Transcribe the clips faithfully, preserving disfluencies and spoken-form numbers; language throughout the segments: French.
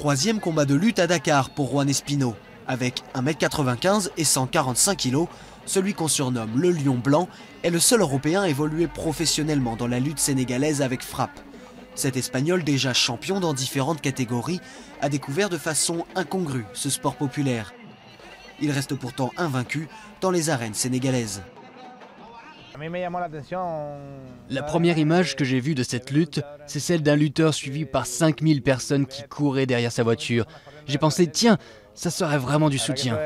troisième combat de lutte à Dakar pour Juan Espino. Avec un mètre quatre-vingt-quinze et cent quarante-cinq kilos, celui qu'on surnomme le Lion Blanc est le seul Européen à évoluer professionnellement dans la lutte sénégalaise avec frappe. Cet Espagnol, déjà champion dans différentes catégories, a découvert de façon incongrue ce sport populaire. Il reste pourtant invaincu dans les arènes sénégalaises. La première image que j'ai vue de cette lutte, c'est celle d'un lutteur suivi par cinq mille personnes qui couraient derrière sa voiture. J'ai pensé, tiens, ça serait vraiment du soutien.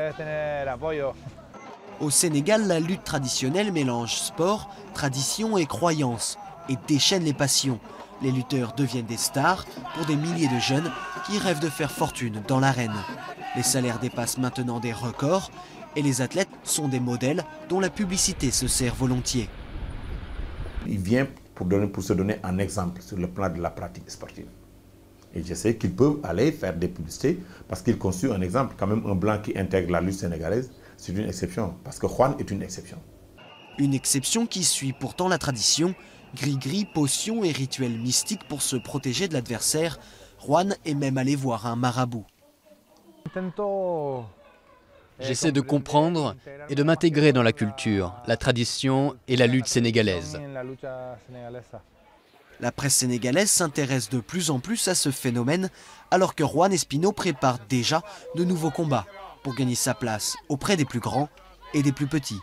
Au Sénégal, la lutte traditionnelle mélange sport, tradition et croyance et déchaîne les passions. Les lutteurs deviennent des stars pour des milliers de jeunes qui rêvent de faire fortune dans l'arène. Les salaires dépassent maintenant des records et les athlètes sont des modèles dont la publicité se sert volontiers. Il vient pour, donner, pour se donner un exemple sur le plan de la pratique sportive. Et je sais qu'ils peuvent aller faire des publicités parce qu'ils constituent un exemple, quand même un blanc qui intègre la lutte sénégalaise, c'est une exception, parce que Juan est une exception. Une exception qui suit pourtant la tradition. Gris-gris, potions et rituels mystiques pour se protéger de l'adversaire, Juan est même allé voir un marabout. J'essaie de comprendre et de m'intégrer dans la culture, la tradition et la lutte sénégalaise. La presse sénégalaise s'intéresse de plus en plus à ce phénomène, alors que Juan Espino prépare déjà de nouveaux combats pour gagner sa place auprès des plus grands et des plus petits.